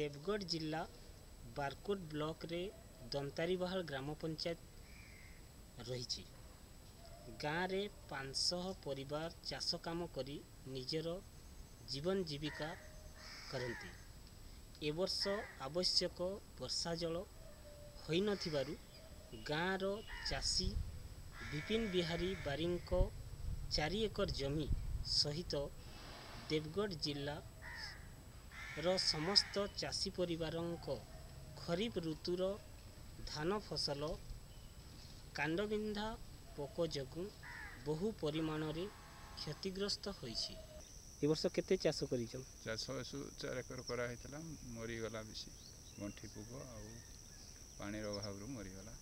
देवगढ़ जिला बारकोट ब्लॉक रे दंतारीबहाल ग्राम पंचायत रही गाँव रे 500 परिवार चाष काम करी निजर जीवन जीविका करती। ए वर्ष आवश्यक वर्षा जल होई नथिबारु गाँव रो चाषी विपिन बिहारी बारिंको 4 एकर जमी सहित देवगढ़ जिल्ला रो समस्त चाषी परिवारंको खरीफ ऋतुर धान फसल कांडबिंधा पोक जगु बहु परिमाण रे क्षतिग्रस्त होइछि। ए वर्ष केते चाष करिछम? चाष 4 एकर करा हेतला, मरि गला बेसी गंठी पोक आ पानी अभाव मरि गला।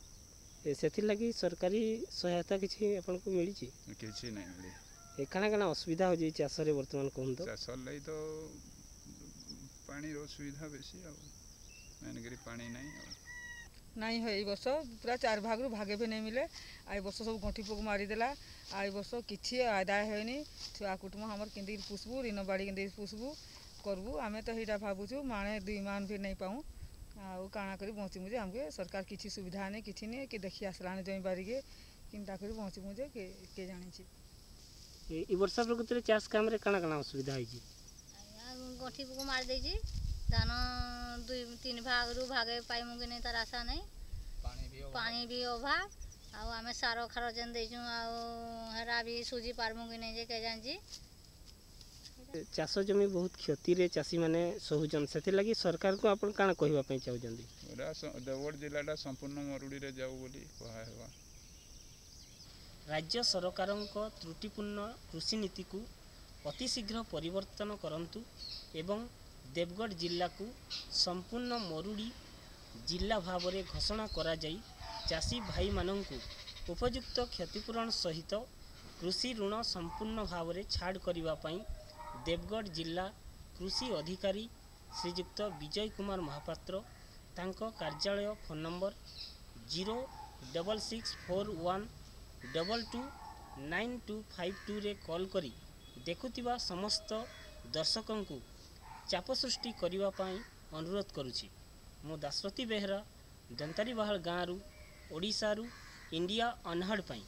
सेथिर लागि सरकारी सहायता किछि आपनको मिलिछि? किछि नै मिले। ए काना असुविधा हो जाई चाष रे वर्तमान कोन तो? चाष लई तो पानी रो सुविधा बेसी आ मानगिरी पानी नै नहीं है। ए वर्ष पूरा 4 भाग रु भागे भी नहीं मिले। आई वर्ष सब गंठी पोक मारी देला। आई वर्ष किछि आदाय होइनी। छुआ कुटुम हमर किंदी पुसबू रिनो बाड़ी किंदी पुसबू करबू आमे तो हेडा भाबुछु माने 2 मान भी नहीं पाऊ आउ काना करी बंची मुझे हमके सरकार किछि सुविधा नहीं किछि नहीं कि देखि आसलाने जमी बारी के किंता करी बंची मुझे के जानि छी। ए वर्ष प्रगुतरे चाष काम रे काना काना असुविधा है जी? गंठी पोक मार दे जी दाना 2-3 भाग रु भागे पाइमु कि नहीं तार आशा नहीं। पानी भी अभाव आउ आमे सारो खारो जन देजु आउ हरा भी सुजी पारमु कि नहीं जे के जान जी। चाष जमी बहुत क्षति रे चाषी माने सोहुजन सेथि लागि सरकार को आपण काना कहिबा पई चाहू जंदी? देवगढ़ जिल्ला संपूर्ण मरुड़ी रे जाऊ बोली कहा हेवा। राज्य सरकारन को त्रुटिपूर्ण कृषि नीति को अति शीघ्र परिवर्तन करंतु एवं देवगढ़ जिला को संपूर्ण मरुड़ी जिला भाव में घोषणा कराई चाषी भाई मानंकु उपयुक्त क्षतिपूरण सहित कृषि ऋण संपूर्ण भाव में छाड़ करिबा पई देवगढ़ जिला कृषि अधिकारी श्रीजुक्त विजय कुमार महापात्र तांको कार्यालय फोन नंबर 06641229252 रे कॉल करी देखुतिबा समस्त दर्शकों को चाप सृष्टि करिबा पाई अनुरोध करुछि। मो दासरथी बेहरा दंतारीबहाल गाँव ओडिशा रु इंडिया अनहड पाई।